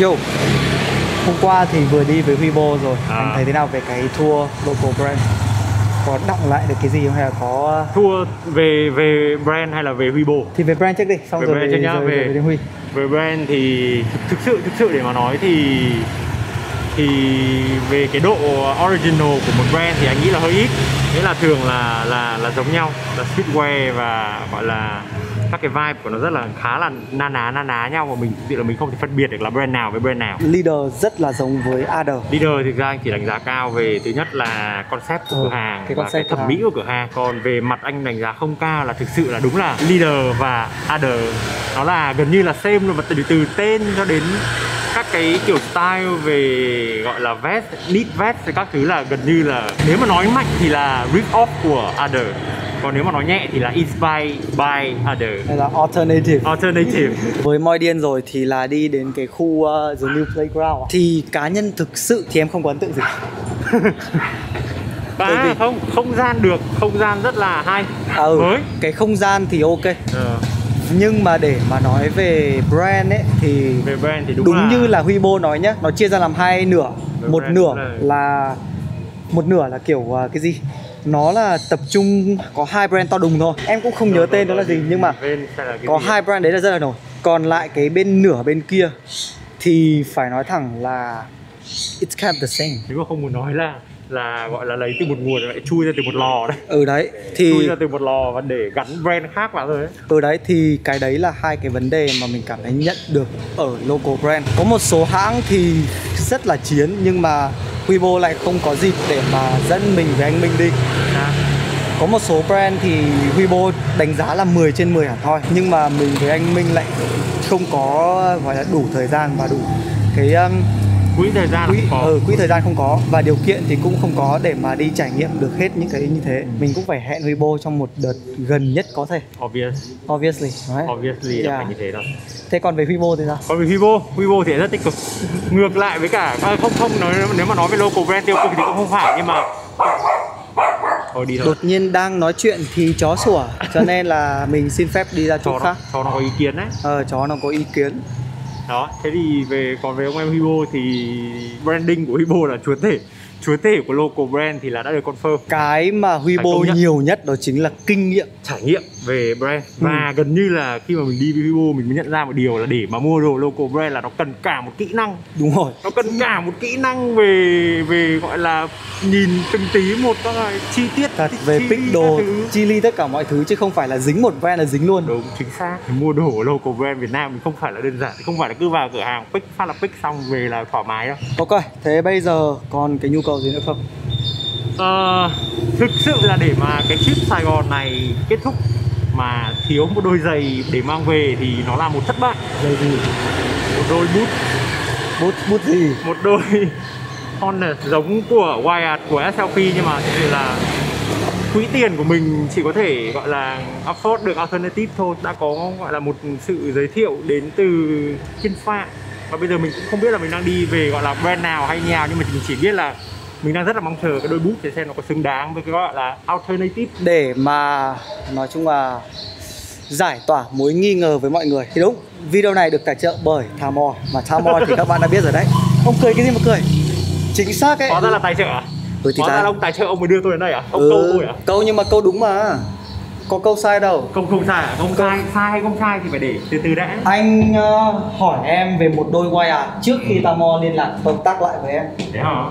Yo, hôm qua thì vừa đi với Huy Bô rồi, anh thấy thế nào về cái tour local brand? Có đọng lại được cái gì không hay là có... Tour về brand hay là về Huy Bô? Thì về brand trước đi, xong về rồi brand về Huy. Về brand thì thực sự để mà nói thì về cái độ original của một brand thì anh nghĩ là hơi ít. Nghĩa là thường là giống nhau, là streetwear và gọi là các cái vibe của nó rất là khá là na ná nhau, và mình thực sự là mình không thể phân biệt được là brand nào với brand nào. Leader rất là giống với Adder. Leader thực ra anh chỉ đánh giá cao về thứ nhất là concept của cửa hàng, cái và cái thẩm mỹ của cửa hàng. Còn về mặt anh đánh giá không cao, là thực sự là đúng là Leader và Adder nó là gần như là same luôn, và từ tên cho đến các cái kiểu style về gọi là vest, knit vest thì các thứ là gần như là, nếu mà nói mạnh thì là rip off của Adder, còn nếu mà nói nhẹ thì là inspired by Adder hay là alternative. Với Moi Điên rồi thì là đi đến cái khu The New Playground, thì cá nhân thực sự thì em không có ấn tượng gì. Không gian rất là hay, mới cái không gian thì ok. Nhưng mà để mà nói về brand ấy thì đúng như là Huy Bô nói nhá, nó chia ra làm hai nửa, một nửa là kiểu cái gì, nó là tập trung có hai brand to đùng thôi, em cũng không nhớ tên đó là gì, nhưng mà có hai brand đấy là rất là nổi. Còn lại cái bên nửa bên kia thì phải nói thẳng là it's kind of the same. Nếu mà không muốn nói là gọi là lấy từ một nguồn lại chui ra từ một lò đấy. Đấy thì chui ra từ một lò và để gắn brand khác vào rồi đấy. Đấy thì cái đấy là hai cái vấn đề mà mình cảm thấy nhận được ở local brand. Có một số hãng thì rất là chiến, nhưng mà Huy Bô lại không có dịp để mà dẫn mình với anh Minh đi. Có một số brand thì Huy Bô đánh giá là 10 trên 10 hẳn thôi, nhưng mà mình với anh Minh lại không có gọi là đủ thời gian và đủ cái quỹ thời gian không có, và điều kiện thì cũng không có để mà đi trải nghiệm được hết những cái như thế. Mình cũng phải hẹn Huy Bô trong một đợt gần nhất có thể. Obviously là phải như thế thôi. Thế còn về Huy Bô thì sao? Còn về Huy Bô thì rất tích cực. Ngược lại với cả không nói, nếu mà nói về local brand tiêu cực thì cũng không phải, nhưng mà thôi đi thôi. Đột nhiên đang nói chuyện thì chó sủa, cho nên là mình xin phép đi ra chỗ khác. Chó nó có ý kiến đấy. Chó nó có ý kiến. Đó, thế thì còn về ông em Huy Bô thì branding của Huy Bô là chúa tể của local brand thì là đã được confirm. Cái mà Huy Bô nhiều nhất đó chính là kinh nghiệm, trải nghiệm về brand. Và gần như là khi mà mình đi với Huy Bô mình mới nhận ra một điều là để mà mua đồ local brand là nó cần cả một kỹ năng. Đúng rồi. Nó cần cả một kỹ năng về gọi là nhìn từng tí một, các cái chi tiết thật, về pick đồ, chi li tất cả mọi thứ, chứ không phải là dính một brand là dính luôn. Đúng, chính xác. Thì mua đồ local brand Việt Nam thì không phải là đơn giản, không phải là cứ vào cửa hàng pick phát là pick xong về là thoải mái đâu. Ok, thế bây giờ còn cái nhu cầu gì nữa không? Thực sự là để mà cái trip Sài Gòn này kết thúc mà thiếu một đôi giày để mang về thì nó là một thất bại. Giày gì? Một đôi boot gì? Một đôi Honor giống của Wyatt, của SLP, nhưng mà thì là quỹ tiền của mình chỉ có thể gọi là afford được alternative thôi. Đã có gọi là một sự giới thiệu đến từ Kiên Phạm, và bây giờ mình cũng không biết là mình đang đi về gọi là brand nào hay nhà, nhưng mà mình chỉ biết là mình đang rất là mong chờ cái đôi boot để xem nó có xứng đáng với cái gọi là alternative, để mà nói chung là giải tỏa mối nghi ngờ với mọi người. Thì đúng, video này được tài trợ bởi TARMOR, mà TARMOR thì các bạn đã biết rồi đấy. Ông cười cái gì mà cười? Chính xác ấy. Hóa ra là tài trợ à? Hóa ra là ông tài trợ, ông mới đưa tôi đến đây à? Ông câu tôi à? Câu, nhưng mà câu đúng mà. Có câu sai đâu. Không sai à? Sai hay không sai thì phải để từ đã. Anh hỏi em về một đôi quay à, trước khi TARMOR liên lạc hợp tác lại với em. Thế hả?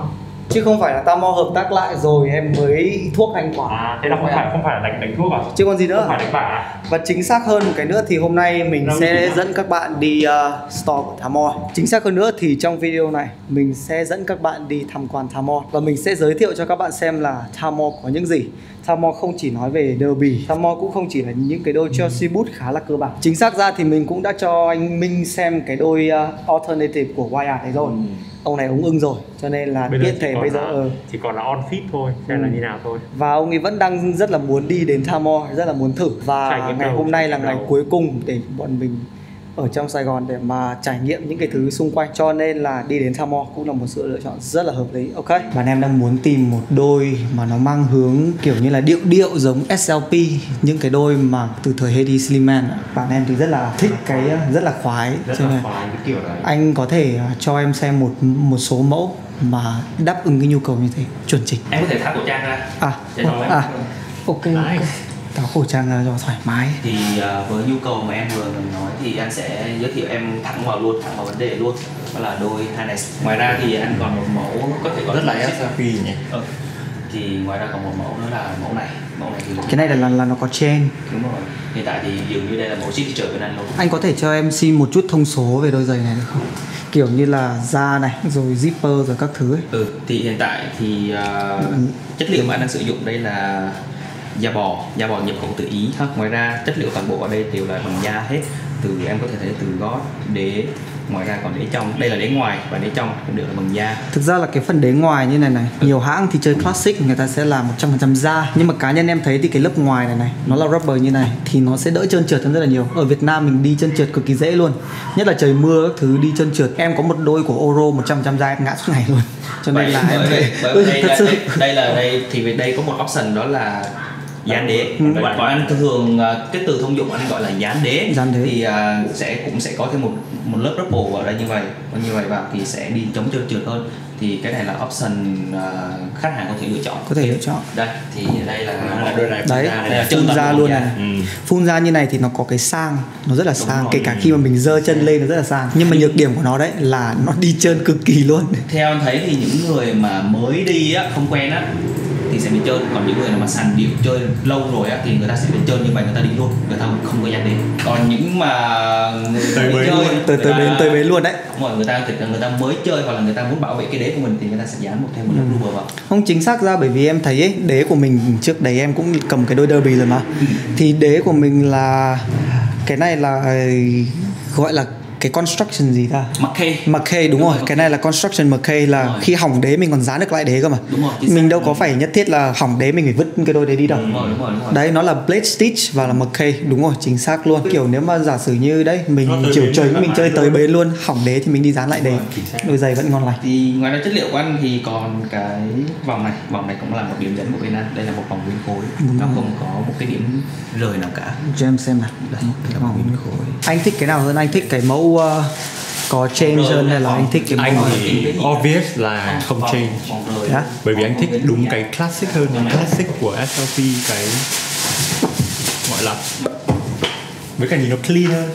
Chứ không phải là TARMOR hợp tác lại rồi em mới thuốc hành quả. Thế là không phải là đánh thuốc à? Chứ còn gì nữa. Không phải đánh vả à? Và chính xác hơn một cái nữa thì hôm nay mình sẽ dẫn các bạn đi store của TARMOR. Chính xác hơn nữa thì trong video này mình sẽ dẫn các bạn đi tham quan TARMOR, và mình sẽ giới thiệu cho các bạn xem là TARMOR có những gì. TARMOR không chỉ nói về derby, TARMOR cũng không chỉ là những cái đôi Chelsea boot khá là cơ bản. Chính xác ra thì mình cũng đã cho anh Minh xem cái đôi alternative của Wyatt này rồi. Ông này ông ưng rồi, cho nên là biết thể bây giờ chỉ còn là on fit thôi, xem là như nào thôi. Và ông ấy vẫn đang rất là muốn đi đến TARMOR, rất là muốn thử. Và ngày hôm nay là ngày cuối cùng để bọn mình ở trong Sài Gòn để mà trải nghiệm những cái thứ xung quanh, cho nên là đi đến TARMOR cũng là một sự lựa chọn rất là hợp lý. Ok, bạn em đang muốn tìm một đôi mà nó mang hướng kiểu như là điệu giống SLP, những cái đôi mà từ thời Hedi Slimane. Bạn em thì rất là thích cái rất là khoái, cái kiểu này. Anh có thể cho em xem một số mẫu mà đáp ứng cái nhu cầu như thế chuẩn chỉnh. Em có thể tháo khẩu trang ra. Ok. Đấy. Tháo khẩu trang ra cho thoải mái. Thì với nhu cầu mà em vừa nói thì anh sẽ giới thiệu em thẳng vào vấn đề luôn. Đó là đôi hai này. Ngoài ra thì anh còn một mẫu có thể có rất là SLP nhỉ. Thì ngoài ra còn một mẫu nữa là mẫu này thì cái này là nó có chain. Đúng rồi. Hiện tại thì dường như đây là mẫu signature của anh luôn. Anh có thể cho em xin một chút thông số về đôi giày này được không? Kiểu như là da này, rồi zipper, rồi các thứ ấy. Thì hiện tại thì chất liệu mà anh đang sử dụng đây là da bò nhập khẩu từ Ý. Ngoài ra chất liệu toàn bộ ở đây đều là bằng da hết. Từ em có thể thấy từ gót, đế, ngoài ra còn đế trong. Đây là đế ngoài và đế trong cũng đều là bằng da. Thực ra là cái phần đế ngoài như này, nhiều hãng thì chơi classic người ta sẽ làm 100% da. Nhưng mà cá nhân em thấy thì cái lớp ngoài này nó là rubber như này thì nó sẽ đỡ trơn trượt hơn rất là nhiều. Ở Việt Nam mình đi trơn trượt cực kỳ dễ luôn. Nhất là trời mưa các thứ đi trơn trượt. Em có một đôi của Oro 100% da em ngã suốt ngày luôn. Cho nên là đây có một option đó là dán đế. Bạn có anh thường cái từ thông dụng anh gọi là dán đế. Thì cũng sẽ có thêm một lớp rubber ở đây như vậy vào thì sẽ đi chống trơn trượt hơn. Thì cái này là option khách hàng có thể lựa chọn. Đây thì đây là đôi này đấy, phun ra luôn này. Phun ra như này thì nó có cái sang, nó rất là sang, kể cả khi mà mình giơ chân lên nó rất là sang. Nhưng mà nhược điểm của nó đấy là nó đi trơn cực kỳ luôn. Theo anh thấy thì những người mà mới đi á, không quen á thì sẽ bị trơn, còn những người nào mà sành điệu chơi lâu rồi á thì người ta sẽ bị trơn, như vậy người ta đi luôn, người ta không có dán đế. Còn những mà tới bế luôn đấy, mọi người ta mới chơi hoặc là người ta muốn bảo vệ cái đế của mình thì người ta sẽ dán thêm một lớp rubber vào. Không, chính xác ra bởi vì em thấy ấy, đế của mình trước đấy em cũng cầm cái đôi derby rồi mà thì đế của mình là cái này là gọi là cái construction gì ta? McKay đúng rồi. Cái này là construction McKay là khi hỏng đế mình còn dán được lại đế cơ mà. Đúng rồi, mình đâu có phải nhất thiết là hỏng đế mình phải vứt cái đôi đấy đi đâu. Đúng rồi. Đấy nó là blade stitch và là McKay, đúng rồi, chính xác luôn. Kiểu nếu mà giả sử như đấy mình chiều trời mình chơi tới bế luôn, hỏng đế thì mình đi dán lại đế. Đôi giày vẫn ngon lành. Thì ngoài ra chất liệu của anh thì còn cái vòng này cũng là một điểm dẫn của bên anh. Đây là một vòng nguyên khối, nó không có một cái điểm rời nào cả. Cho em xem nào. Đây là vòng nguyên khối. Anh thích cái nào hơn? Anh thích cái mẫu có change hơn hay là anh thích cái mẫu? Anh thì obvious là không change. Bởi vì anh thích đúng cái classic hơn. Classic của SLP cái gọi là với cả nhìn nó clean hơn.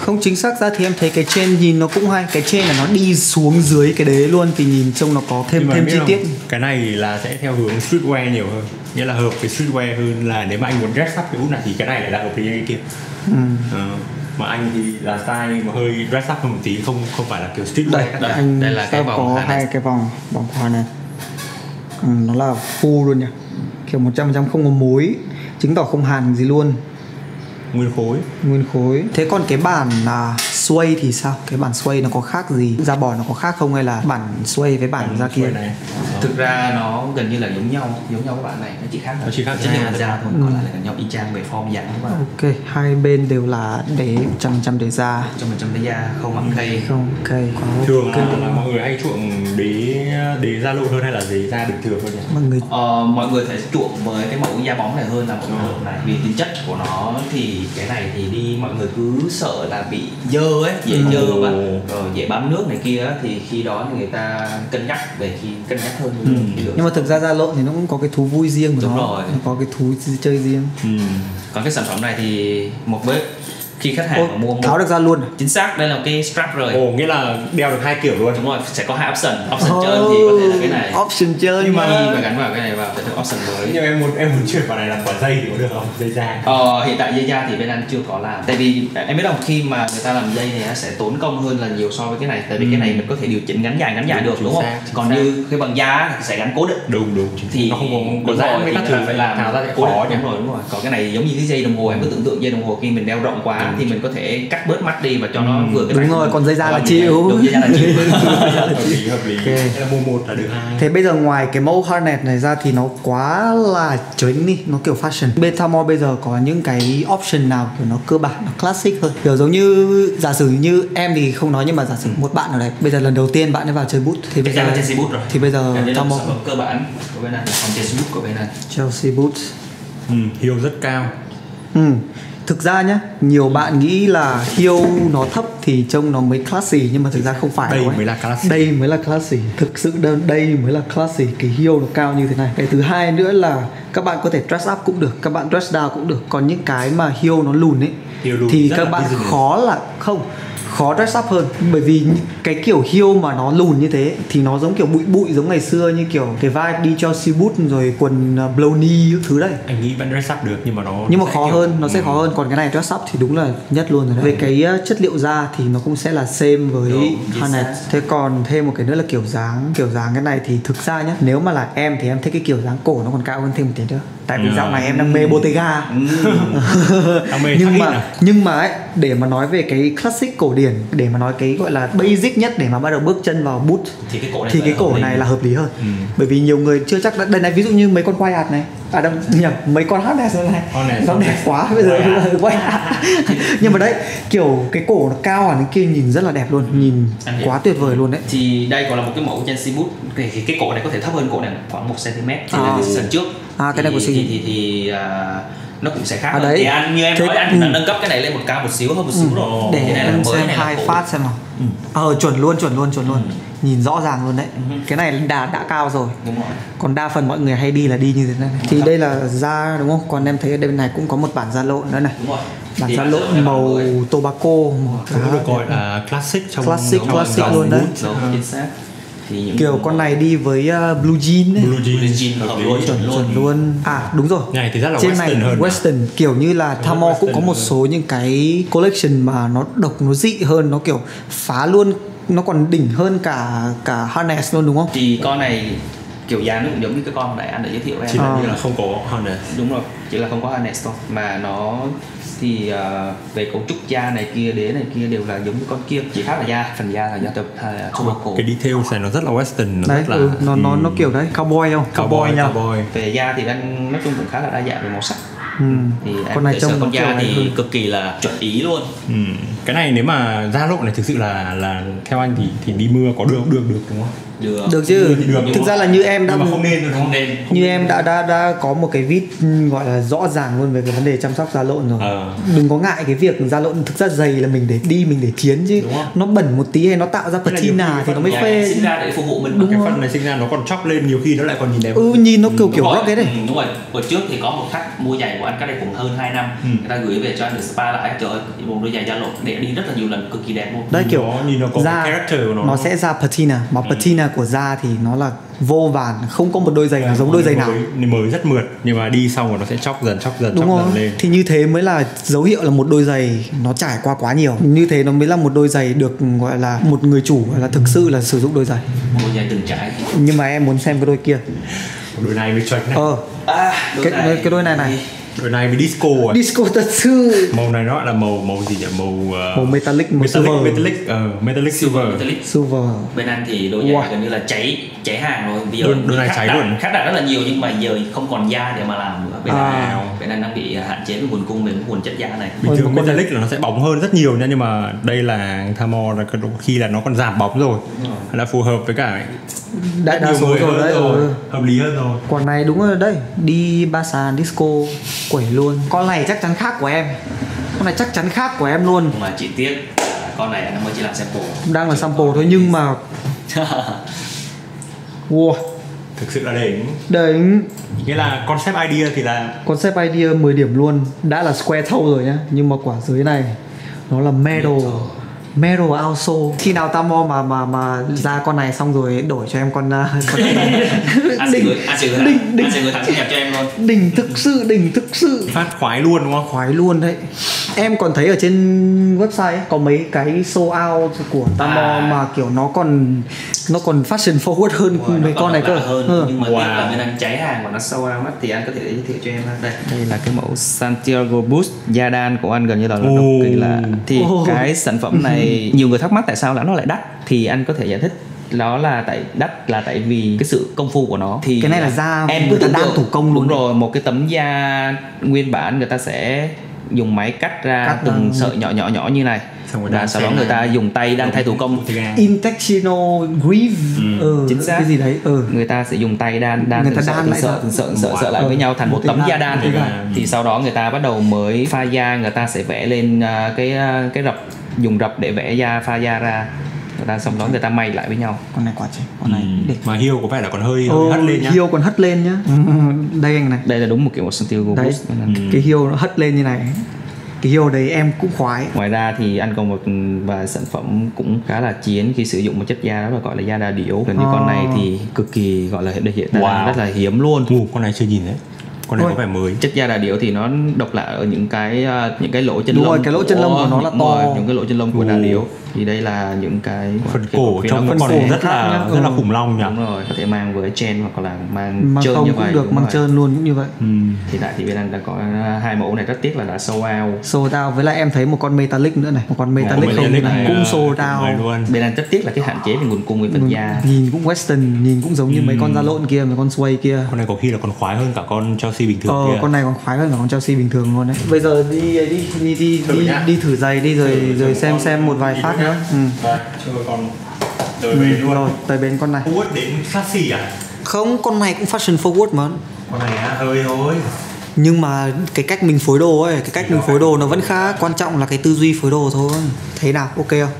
Không, chính xác ra thì em thấy cái chain nhìn nó cũng hay. Cái chain là nó đi xuống dưới cái đế luôn thì nhìn trông nó có thêm chi tiết. Cái này là sẽ theo hướng streetwear nhiều hơn, nghĩa là hợp với streetwear hơn, là nếu mà anh muốn dress up cái út này thì cái này lại là hợp với cái kia. Mà anh thì là style mà hơi dress up hơn một tí, không phải là kiểu streetwear. Đây là cái vòng hai, cái vòng hoa này nó là full luôn nhỉ, kiểu 100% không có mối, chứng tỏ không hàn gì luôn, nguyên khối. Thế còn cái bản sway thì sao? Cái bản sway nó có khác gì? Da bò nó có khác không hay là bản sway với bản da kia này? Thực ra nó gần như là giống nhau các bạn này, nó chỉ khác chất liệu da thôi, còn lại là gần nhau y chang về form dáng các bạn. Ok, hai bên đều là đế, 100% đế da, 100% đế da, không mặc cây. Thường là mọi người hay chuộng đế da lụa hơn hay là đế da bình thường hơn nhỉ? Mọi người sẽ chuộng với cái mẫu da bóng này hơn là mẫu da này, vì tính chất của nó thì cái này thì đi mọi người cứ sợ là bị dơ ấy, dễ dơ và rồi dễ bám nước này kia ấy, thì khi đó người ta cân nhắc hơn. Nhưng mà thực ra lộn thì nó cũng có cái thú vui riêng của nó có cái thú chơi riêng. Còn cái sản phẩm này thì một bếp khi khách hàng mua tháo được ra luôn. Chính xác, đây là cái strap rồi. Nghĩa là đeo được hai kiểu luôn. Đúng rồi, sẽ có hai option chơi thì có thể là cái này. Option chơi nhưng mà gắn vào cái này vào phải thêm option mới. Nhưng em muốn chuyển vào này là quả dây thì có được không? Dây da. Hiện tại dây da thì bên anh chưa có làm. Tại vì em biết không, khi mà người ta làm dây này sẽ tốn công hơn là nhiều so với cái này. Tại vì cái này mình có thể điều chỉnh ngắn dài được, đúng không? Còn như cái bằng da sẽ gắn cố định. Đúng. Thì nó không có da người ta thường phải làm. Tháo ra sẽ khó. Đúng rồi. Còn cái này giống như cái dây đồng hồ, em cứ tưởng tượng dây đồng hồ khi mình đeo rộng quá ngắn thì mình có thể cắt bớt mắt đi và cho nó vừa cái. Đúng rồi, còn dây da là chịu. Đúng, dây da là chịu. Hợp lý. Okay. Là mùa 1 là được 2. Thế bây giờ ngoài cái mẫu harness này ra thì nó quá là chính đi, nó kiểu fashion. Bên Tarmor bây giờ có những cái option nào kiểu nó cơ bản, nó classic hơn. Kiểu giống như giả sử như em thì không nói, nhưng mà giả sử một bạn ở đấy bây giờ lần đầu tiên bạn ấy vào chơi boot thì bây giờ Chelsea boot rồi. Thì bây giờ Tarmor cơ bản của bên này là còn Chelsea boot của bên này. Chelsea boot. Heel rất cao. Thực ra nhá, nhiều bạn nghĩ là heel nó thấp thì trông nó mới classy, nhưng mà thực ra không phải. Đây mới là classy. Đây mới là classy. Thực sự đây mới là classy, cái heel nó cao như thế này. Cái thứ hai nữa là các bạn có thể dress up cũng được, các bạn dress down cũng được. Còn những cái mà heel nó lùn ấy thì các bạn khó dress up hơn. Bởi vì cái kiểu heel mà nó lùn như thế thì nó giống kiểu bụi giống ngày xưa, như kiểu cái vai đi Chelsea boot rồi quần blow knee thứ đấy. Anh nghĩ vẫn dress up được nhưng mà nó khó hơn, nó sẽ khó hơn. Còn cái này dress up thì đúng là nhất luôn rồi đấy. Về cái chất liệu da thì nó cũng sẽ là same với harness. Thế còn thêm một cái nữa là kiểu dáng cái này thì thực ra nhá, nếu mà là em thì em thích cái kiểu dáng cổ nó còn cao hơn thêm một tí nữa. Tại vì dạo này em đang mê Bottega. Nhưng mà ấy, để mà nói về cái classic cổ điển, để mà nói cái gọi là basic nhất để mà bắt đầu bước chân vào boot thì cái cổ này là hợp lý hơn. Bởi vì nhiều người chưa chắc đã, đây này, ví dụ như mấy con Wyatt này, mấy con harness này, nó đẹp quá bây giờ Wyatt. Nhưng mà đấy, kiểu cái cổ nó cao hẳn kia nhìn rất là đẹp luôn, nhìn quá tuyệt vời luôn đấy. Thì đây còn là một cái mẫu Chelsea boot, cái cổ này có thể thấp hơn cổ này khoảng 1 cm thì là cái sần trước. Cái này của Celine nó cũng sẽ khác hơn. Đấy. Thì anh như em nói, anh đã nâng cấp cái này lên một cao một xíu rồi. Để cái này là mới, xem này hai phát xem nào. Chuẩn luôn. Nhìn rõ ràng luôn đấy. Cái này đã cao rồi. Đúng rồi. Còn đa phần mọi người hay đi là đi như thế này. Thì đây là da đúng không? Còn em thấy ở đây bên này cũng có một bản da lộn nữa này. Đúng rồi. Bản da lộn màu tobacco. Cũng được gọi là classic trong classic luôn đấy. Thì những kiểu con này đi với blue jean chuẩn luôn. Đúng rồi, này thì rất là trên này western kiểu như là Tarmor cũng có một số những cái collection mà nó độc, nó dị hơn, nó kiểu phá luôn, nó còn đỉnh hơn cả harness luôn, đúng không? Thì con này kiểu dáng nó cũng giống như cái con này anh đã giới thiệu em, chỉ là như là không có harness. Đúng rồi, chỉ là không có harness thôi, mà nó thì về cấu trúc da này kia, đế này kia đều là giống như con kia, chỉ khác là da, phần da là da tập hay là tobacco. Cái detail này nó rất là western, nó đấy, rất là nó kiểu đấy cowboy không? Cowboy. Về da thì anh nói chung cũng khá là đa dạng về màu sắc. Thì con này trông con da thì hơn. Cực kỳ là chuẩn ý luôn. Cái này nếu mà da lộn này thực sự là theo anh thì đi mưa có được đúng không? Được chứ. Được. Thực ra là như em đã như em đã có một cái vít gọi là rõ ràng luôn về cái vấn đề chăm sóc da lộn rồi. Đừng có ngại cái việc da lộn, thực ra giày là mình để đi, mình để chiến chứ. Nó bẩn một tí hay nó tạo ra patina thì nó mới phê. Sinh ra để phục vụ mình, cái phần này sinh ra nó còn chóc lên, nhiều khi nó lại còn nhìn đẹp. Nhìn nó kiểu rock thế này. Đúng rồi. Hồi trước thì có một khách mua giày của anh cách đây cũng hơn 2 năm, người ta gửi về cho anh được spa lại, trời ơi, một đôi giày da lộn để đi rất là nhiều lần, cực kỳ đẹp luôn. Đấy, kiểu nhìn nó có cái character của nó. Nó sẽ ra patina, mà patina của da thì nó là vô vàn, không có một đôi giày nào giống đôi giày nào. Mới rất mượt nhưng mà đi xong rồi nó sẽ chóc dần đúng không? Lên. Thì như thế mới là dấu hiệu là một đôi giày nó trải qua quá nhiều. Như thế nó mới là một đôi giày được gọi là một người chủ là thực sự là sử dụng đôi giày. Một đôi giày từng trải. Nhưng mà em muốn xem cái đôi kia. Đôi này mới choạch này. Cái đôi này này. Đôi này với disco rồi. Disco thật sự. Màu này nó là màu gì nhỉ? Màu metallic silver. Bên anh thì đôi giày gần như là cháy hàng rồi. Bây giờ đôi này cháy luôn. Khách đặt rất là nhiều nhưng mà giờ không còn da để mà làm nữa. Bên anh đang bị hạn chế với nguồn cung, với nguồn chất da này. Bình thường metallic là nó sẽ bóng hơn rất nhiều nha, nhưng mà đây là Tarmor là khi là nó còn giảm bóng rồi. Là phù hợp với cả đa số rồi đấy, hợp lý hơn rồi. Còn này đúng rồi đấy, đi ba sàn disco quẩy luôn. Con này chắc chắn khác của em. Mà chỉ tiếc con này nó mới chỉ làm sample. Đang là sample thôi nhưng mà wow, thực sự là đỉnh. Nghĩa là concept idea thì là 10 điểm luôn. Đã là square toe rồi nhá, nhưng mà quả dưới này nó là metal also. Khi nào Tarmor mà ra con này xong rồi đổi cho em con đỉnh thực sự, phát khoái luôn đúng không? Khoái luôn đấy. Em còn thấy ở trên website ấy, có mấy cái show out của Tamor mà kiểu nó còn fashion forward hơn mấy con này cơ. Nhưng mà nếu anh cháy hàng mà nó show out thì anh có thể giới thiệu cho em đây. Đây là cái mẫu Santiago Boost da đan của anh gần như là độc kỳ lạ. Thì cái sản phẩm này nhiều người thắc mắc tại sao là nó lại đắt, thì anh có thể giải thích đó là tại vì cái sự công phu của nó. Thì cái này là da em người ta đang thủ công luôn. Đúng rồi, một cái tấm da nguyên bản người ta sẽ dùng máy cắt ra từng sợi nhỏ như này, và sau đó người ta dùng tay đang thay thủ công intestinal grieve chính xác cái gì đấy, người ta sẽ dùng tay đan từng sợi lại với nhau thành một tấm da đan. Thì sau đó người ta bắt đầu mới pha da, người ta sẽ vẽ lên cái rập, dùng rập để vẽ da, pha da ra, người ta xong đó người ta may lại với nhau. Con này quá trời, con này để... mà hiêu có vẻ là còn hơi hất lên nhá. Hiêu còn hất lên nhá. Đây anh này, đây là đúng một kiểu một Santiago Boost. Cái hiêu nó hất lên như này, cái hiêu đấy em cũng khoái. Ngoài ra thì anh còn một vài sản phẩm cũng khá là chiến khi sử dụng một chất da, đó là gọi là da đà điểu. Gần như con này thì cực kỳ gọi là hiện tại rất là hiếm luôn. Con này chưa nhìn đấy, con này có vẻ mới. Chất da đà điểu thì nó độc lạ ở những cái lỗ chân lông. Đúng rồi, cái lỗ chân lông của nó là to, những cái lỗ chân lông của đà điểu. Thì đây là những cái phần cổ trong con rất là khủng long nhỉ. Đúng rồi, có thể mang với chen hoặc là mang trơn như vậy, được mang trơn luôn cũng như vậy. Thì tại thì bên anh đã có hai mẫu này, rất tiếc là đã sold out. Với lại em thấy một con metallic nữa này, một con metallic này cũng sold out. Bên anh rất tiếc là cái hạn chế về nguồn cung về vật da. Nhìn cũng western, nhìn cũng giống như mấy con da lộn kia, mấy con suede kia. Con này có khi là còn khoái hơn cả con Chelsea bình thường kia. Con này còn khoái hơn cả con Chelsea bình thường luôn đấy. Bây giờ đi thử giày đi rồi xem một vài phát. Rồi tới bên con này. Forward đến classy à? Không, con này cũng fashion forward mà. Con này á, hơi hối. Nhưng mà cái cách mình phối đồ ấy, nó vẫn khá quan trọng, là cái tư duy phối đồ thôi. Thế nào, ok không?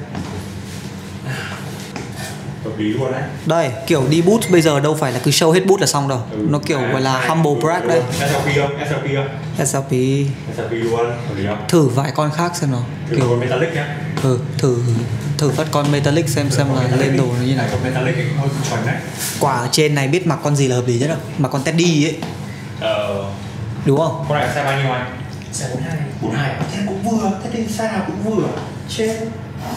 Đây, kiểu đi boot bây giờ đâu phải là cứ show hết boot là xong đâu. Nó kiểu gọi là humble brag đây. SLP không? SLP luôn. Thử vài con khác xem nào. Thử con metallic nhá. Thử phát con metallic xem là lên đồ nó như này. Quả ở trên này biết mặc con gì là hợp lý nhất đâu. Mặc con Teddy ấy. Đúng không? Con này size bao nhiêu anh? Size 42. 42. Thế cũng vừa, Teddy size nào cũng vừa. Trên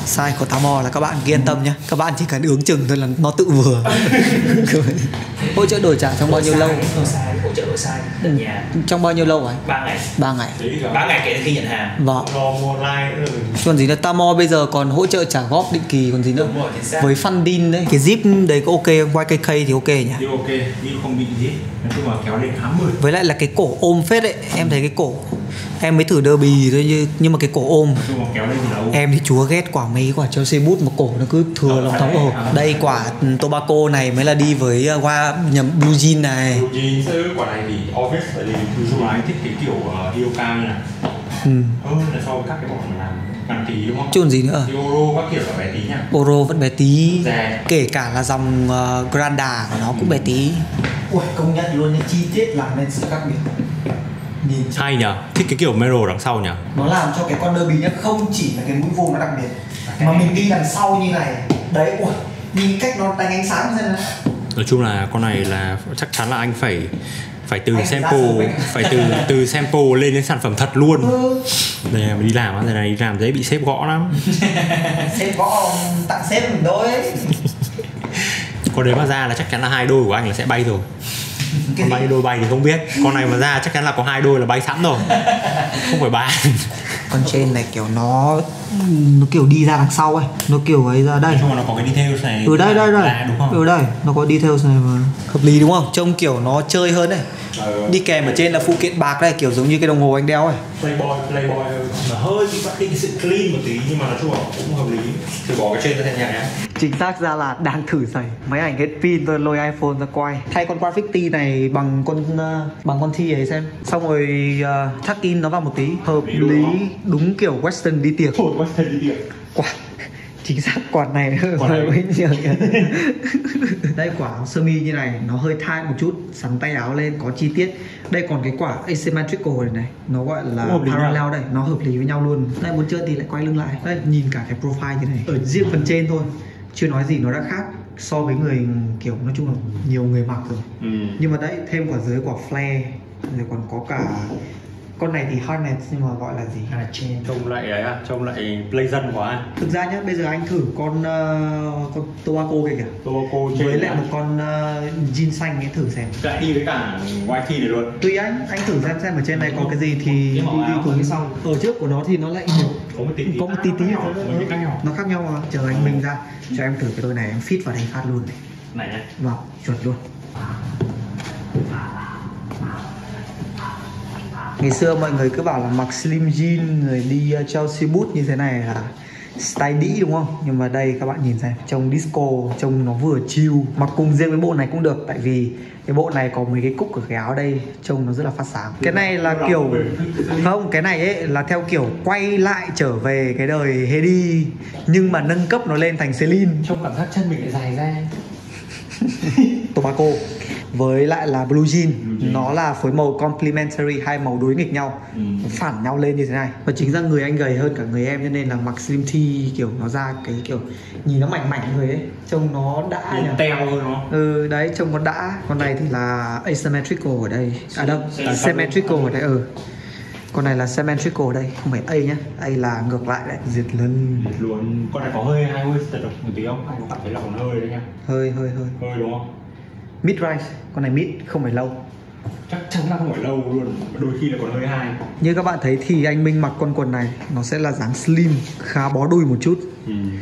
size của Tamor là các bạn yên tâm nhé. Các bạn chỉ cần ướng chừng thôi là nó tự vừa. Hỗ trợ đổi trả trong bao nhiêu lâu? Hỗ trợ đổi size tận nhà. Trong bao nhiêu lâu hả? 3 ngày kể từ khi nhận hàng. Vâng. Còn gì nữa, Tamor bây giờ còn hỗ trợ trả góp định kỳ còn gì nữa. Đúng rồi, chính xác. Với funding đấy, cái zip đấy có ok không? YKK thì ok nhỉ? Thì ok, nhưng không bị gì. Nói chung là kéo lên 80. Với lại là cái cổ ôm phết đấy, em thấy cái cổ. Em mới thử derby thôi nhưng mà cái cổ ôm. Em thì chúa ghét quả mấy quả Chelsea Boots mà cổ nó cứ thừa lòng thóng ổ. Đây quả Tobacco này mới là đi với qua nhầm blue jean này. Blue jean quả này thì obvious tại vì thường ai thích cái kiểu heel cao như này. Là so với các cái bọn làm ngắn tí đúng không? Chứ còn gì nữa. Oro các kiểu là bé tí nhỉ. Oro vẫn bé tí. Kể cả là dòng Granda của nó cũng bé tí. Ui, công nhận luôn, chi tiết làm nên sự khác biệt. Nhìn hay nhỉ, thích cái kiểu mirror đằng sau nhỉ. Nó làm cho cái con derby nhá, không chỉ là cái mũi vuông nó đặc biệt mà mình đi đằng sau như này. Đấy, ui, nhìn cách nó đánh ánh sáng ra. Nói chung là con này là chắc chắn là anh phải từ sample, phải từ sample lên đến sản phẩm thật luôn. Đây là đi làm á, giờ này đi làm dễ bị sếp gõ lắm. Sếp gõ tặng sếp mình đôi. Con đấy mà ra là chắc chắn là hai đôi của anh là sẽ bay rồi. Con bay đôi bay thì không biết, con này mà ra chắc chắn là có hai đôi là bay sẵn rồi, không phải ba. Con trên này kiểu nó kiểu đi ra đằng sau ấy, nó kiểu ấy ra đây. Nói chung là nó có cái details này. Đây. Đúng không? Đây, nó có details này mà hợp lý đúng không? Trông kiểu nó chơi hơn đấy. Đi kèm ở trên là phụ kiện bạc đây, kiểu giống như cái đồng hồ anh đeo ấy. Playboy nó hơi bị phát đi cái sự clean một tí nhưng mà nói chung là cũng hợp lý. Thử bỏ cái trên ra thành nhà nhé. Chính xác ra là đang thử giày, máy ảnh hết pin tôi lôi iPhone ra quay. Thay con graphic tee này bằng con thi ấy xem. Xong rồi thắc in nó vào một tí, hợp lý đúng kiểu western đi tiệc. Quả chính xác, quạt này hơi nhiều. Đây quả sơ mi như này nó hơi thai một chút, sắn tay áo lên có chi tiết. Đây còn cái quả asymmetrical này, nó gọi là parallel đây, nó hợp lý với nhau luôn. Đây muốn chơi thì lại quay lưng lại. Đây nhìn cả cái profile như này, ở riêng phần trên thôi, chưa nói gì nó đã khác so với người kiểu nói chung là nhiều người mặc rồi. Nhưng mà đấy thêm quả dưới quả flare, rồi còn có cả Con này thì harness nhưng mà gọi là gì? À, trông lại ấy à? Trông lại Blazon quá à? Thực ra nhá, bây giờ anh thử con Tobacco kìa. Tobacco với lại một con jean xanh ấy, thử xem. Lại đi với cả YT này luôn. Tùy anh thử xem ở trên này có cái gì thì đi cùng xong. Ở trước của nó thì nó lại có một tí nhỏ, nó khác nhau mà. Chờ anh mình ra, cho em thử cái đôi này, em fit vào đây phát luôn này. Này này. Vâng, chuẩn luôn. Ngày xưa mọi người cứ bảo là mặc slim jean rồi đi Chelsea boot như thế này là style đĩ đúng không? Nhưng mà đây các bạn nhìn xem, trông disco, trông nó vừa chill. Mặc cùng riêng với bộ này cũng được, tại vì cái bộ này có mấy cái cúc ở cái áo đây, trông nó rất là phát sáng. Cái này là kiểu... Không, cái này ấy là theo kiểu quay lại trở về cái đời Hedi, nhưng mà nâng cấp nó lên thành Celine. Trông cảm giác chân mình lại dài ra. Tobacco với lại là blue jean. Nó là phối màu complementary, hai màu đối nghịch nhau, phản nhau lên như thế này. Và chính ra người anh gầy hơn cả người em, cho nên là mặc slim tee kiểu nó ra cái kiểu nhìn nó mảnh mảnh người ấy, trông nó đã teo hơn nó. Ừ đấy, trông nó đã. Con này thì là asymmetrical ở đây, à đâu, symmetrical ở đây. Ừ, con này là symmetrical đây, không phải A nhá, A là ngược lại đấy. Diệt lần diệt luôn. Con này có hơi hai hơi tật độc một tí không? Anh có cảm thấy là còn hơi đấy nhá. Hơi đúng không? Mid rise, con này mid không phải lâu. Chắc chắn là không phải lâu luôn, đôi khi là còn hơi hai. Như các bạn thấy thì anh Minh mặc con quần này, nó sẽ là dáng slim, khá bó đùi một chút,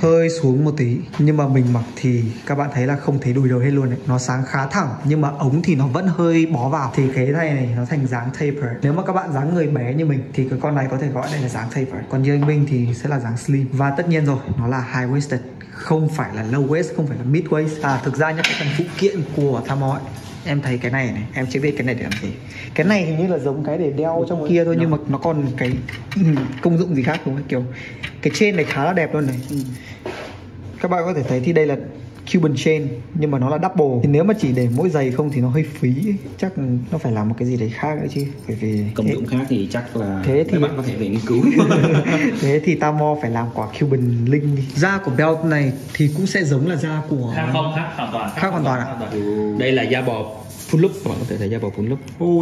hơi xuống một tí. Nhưng mà mình mặc thì các bạn thấy là không thấy đùi đâu hết luôn ấy. Nó sáng khá thẳng, nhưng mà ống thì nó vẫn hơi bó vào. Thì cái này này nó thành dáng taper. Nếu mà các bạn dáng người bé như mình thì cái con này có thể gọi đây là dáng taper. Còn như anh Minh thì sẽ là dáng slim. Và tất nhiên rồi, nó là high waisted, không phải là low waist, không phải là mid waist. À, thực ra những cái phần phụ kiện của TARMOR, em thấy cái này này, em chưa biết cái này để làm gì. Cái này hình như là giống cái để đeo trong kia thôi, nhưng mà nó còn cái công dụng gì khác đúng không? Kiểu cái chain này khá là đẹp luôn này. Các bạn có thể thấy thì đây là Cuban chain, nhưng mà nó là double. Thì nếu mà chỉ để mỗi giày không thì nó hơi phí ấy. Chắc nó phải làm một cái gì đấy khác nữa chứ. Bởi vì công dụng khác thì chắc là thế thì... bạn có thể về nghiên cứu. Thế thì TARMOR phải làm quả Cuban link đi. Da của belt này thì cũng sẽ giống là da của... Khác hoàn toàn ạ. Đây là da bò full loop, các bạn có thể thấy da bò full loop.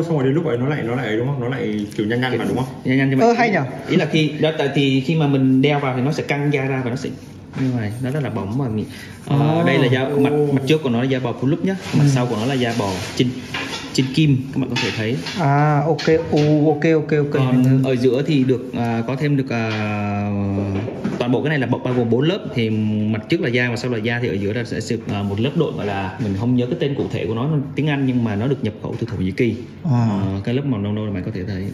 Xong rồi đến lúc ấy nó lại ấy đúng không? Nó lại kiểu nhăn nhăn mà đúng không? Nhăn nhăn nhưng mà hay nhỉ? Ý là khi đó thì khi mà mình đeo vào thì nó sẽ căng da ra và nó sẽ như vậy, nó rất là bóng mà mình... đây là da mặt trước của nó là da bò full loop nhá, mặt sau của nó là da bò trên kim, các bạn có thể thấy. À ok. Còn ở giữa thì được có thêm được toàn bộ cái này là bao gồm 4 lớp, thì mặt trước là da và sau là da, thì ở giữa là sẽ được một lớp độn gọi là, mình không nhớ cái tên cụ thể của nó tiếng Anh, nhưng mà nó được nhập khẩu từ Thổ Nhĩ Kỳ. Cái lớp màu nâu nâu này bạn có thể thấy.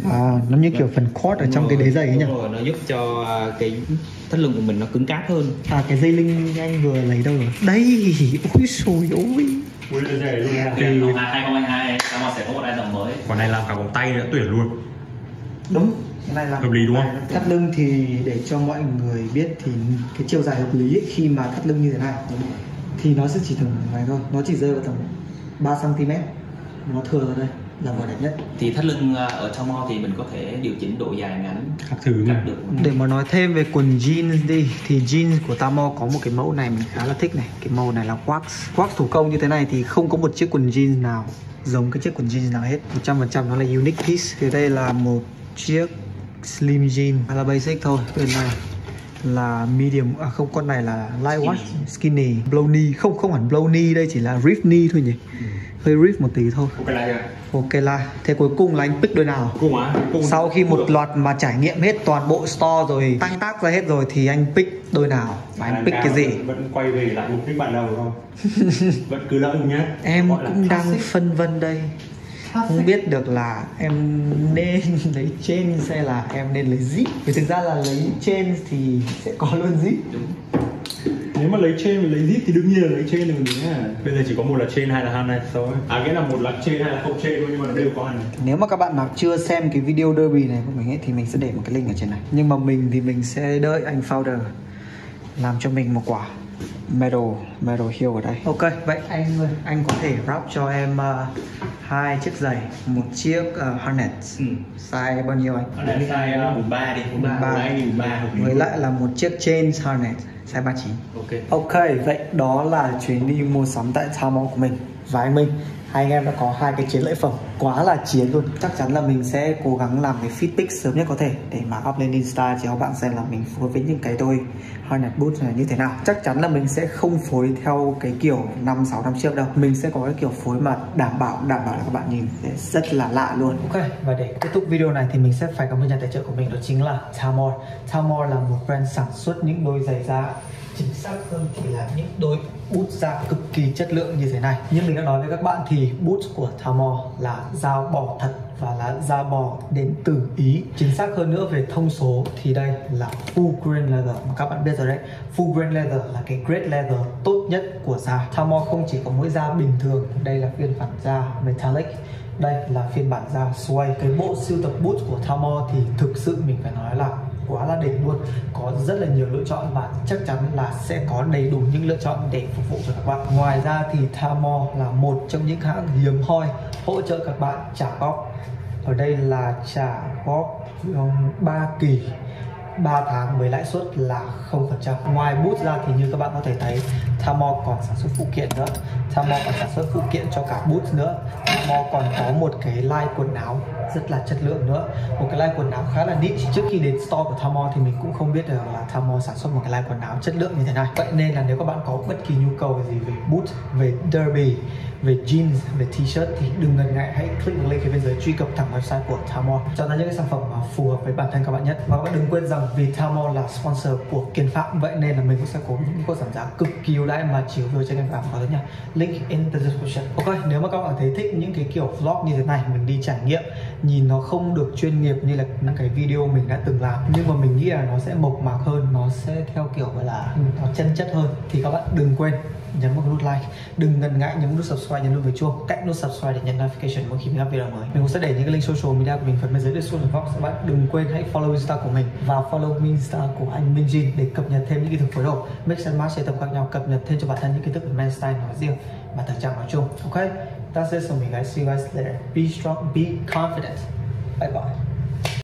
Nó như kiểu phần cord ở trong cái đế giày ấy nhỉ. Nó giúp cho cái thắt lưng của mình nó cứng cáp hơn. Cái dây linh anh vừa lấy đâu rồi? Đây, ôi xôi ôi. Ui dây này luôn nha. Tuyển năm 2022 TARMOR sẽ có một item mới. Còn này làm cả vòng tay nữa, tuyển luôn. Đúng. Này là hợp lý đúng không? Thắt lưng thì để cho mọi người biết thì cái chiều dài hợp lý ấy, khi mà thắt lưng như thế này thì nó sẽ chỉ tầm này thôi, nó chỉ rơi vào tầm 3 cm, nó thừa ra đây là vừa đẹp nhất. Thì thắt lưng ở TARMOR thì mình có thể điều chỉnh độ dài ngắn được. Để mà nói thêm về quần jeans đi thì jeans của TARMOR có một cái mẫu này mình khá là thích này, cái màu này là wax thủ công như thế này, thì không có một chiếc quần jeans nào giống cái chiếc quần jeans nào hết, 100% nó là unique piece. Thì đây là một chiếc slim jean là basic thôi, bên này là medium, con này là light wash, skinny, blow knee, không hẳn blow knee, đây chỉ là riff knee thôi nhỉ, hơi riff một tí thôi. Ok là. Thế cuối cùng là anh pick đôi nào? Sau khi một loạt mà trải nghiệm hết toàn bộ store rồi, tăng tác ra hết rồi thì anh pick đôi nào? Và anh pick cái gì? Vẫn quay về lại mục đích ban đầu không? Vẫn cứ lỡ nhé. Em cũng đang phân vân đây. Không biết được là em nên lấy chains hay là em nên lấy zip. Vì thực ra là lấy chains thì sẽ có luôn zip. Đúng. Nếu mà lấy chain và lấy zip thì đương nhiên là lấy chain rồi nhá. Bây giờ chỉ có một là chain, hai là harness thôi. Cái là một là chain, hai là không chain thôi, nhưng mà đều có harness. Nếu mà các bạn nào chưa xem cái video derby này của mình ấy thì mình sẽ để một cái link ở trên này. Nhưng mà mình thì mình sẽ đợi anh founder làm cho mình một quả Metal heel ở đây. Ok, vậy anh có thể wrap cho em hai chiếc giày, một chiếc harness. Size bao nhiêu anh? Harness size 43 đi, 43 với lại là một chiếc chain harness size 39. Ok, vậy đó là chuyến đi mua sắm tại TARMOR của mình. và anh Minh. Hai anh em đã có hai cái chiến lợi phẩm quá là chiến luôn. Chắc chắn là mình sẽ cố gắng làm cái feedback sớm nhất có thể để mà up lên Insta cho các bạn xem là mình phối với những cái đôi Hornet Boost này như thế nào. Chắc chắn là mình sẽ không phối theo cái kiểu 5-6 năm trước đâu. Mình sẽ có cái kiểu phối mà đảm bảo là các bạn nhìn sẽ rất là lạ luôn. Ok, và để kết thúc video này thì mình sẽ phải cảm ơn nhà tài trợ của mình, đó chính là TARMOR. TARMOR là một brand sản xuất những đôi giày da, chính xác hơn thì là những đôi boots da cực kỳ chất lượng như thế này. Như mình đã nói với các bạn thì boots của TARMOR là da bò thật và là da bò đến từ Ý. Chính xác hơn nữa về thông số thì đây là full grain leather mà các bạn biết rồi đấy. Full grain leather là cái grade leather tốt nhất của da. TARMOR không chỉ có mỗi da bình thường, đây là phiên bản da metallic, đây là phiên bản da suede. Cái bộ siêu tập boots của TARMOR thì thực sự mình phải nói là quá là đỉnh luôn, có rất là nhiều lựa chọn và chắc chắn là sẽ có đầy đủ những lựa chọn để phục vụ cho các bạn. Ngoài ra thì TARMOR là một trong những hãng hiếm hoi hỗ trợ các bạn trả góp. Ở đây là trả góp 3 kỳ 3 tháng với lãi suất là 0%. Ngoài boots ra thì như các bạn có thể thấy TARMOR còn sản xuất phụ kiện nữa. TARMOR còn sản xuất phụ kiện cho cả boots nữa. TARMOR còn có một cái line quần áo rất là chất lượng nữa, một cái line quần áo khá là niche. Trước khi đến store của TARMOR thì mình cũng không biết được là TARMOR sản xuất một cái line quần áo chất lượng như thế này. Vậy nên là nếu các bạn có bất kỳ nhu cầu gì về boots, về derby, về jeans, về t-shirt thì đừng ngần ngại, hãy click vào link bên dưới, truy cập thẳng website của TARMOR, cho ra những cái sản phẩm mà phù hợp với bản thân các bạn nhất. Và các bạn đừng quên rằng vì TARMOR là sponsor của Kiên Phạm, vậy nên là mình cũng sẽ có những cô giảm giá cực kỳ ưu đãi mà chỉ vừa trên kênh Phạm có đấy nha. Link in the description. Ok, nếu mà các bạn thấy thích những cái kiểu vlog như thế này, mình đi trải nghiệm, nhìn nó không được chuyên nghiệp như là những cái video mình đã từng làm, nhưng mà mình nghĩ là nó sẽ mộc mạc hơn, nó sẽ theo kiểu gọi là nó chân chất hơn, thì các bạn đừng quên nhấn một nút like, đừng ngần ngại nhấn nút subscribe, nhấn nút về chuông, cách nút subscribe để nhận notification mỗi khi mình up video mới. Mình cũng sẽ để những cái link social media của mình phần bên dưới description box. Các bạn đừng quên hãy follow Insta của mình và follow Insta của anh Minh Jin để cập nhật thêm những kiến thức phối đồ, mix and match để tập khác nhau, cập nhật thêm cho bản thân những kiến thức về men style nói riêng và thời trang nói chung. Ok, that's it for me guys. See you guys later. Be strong, be confident. Bye bye.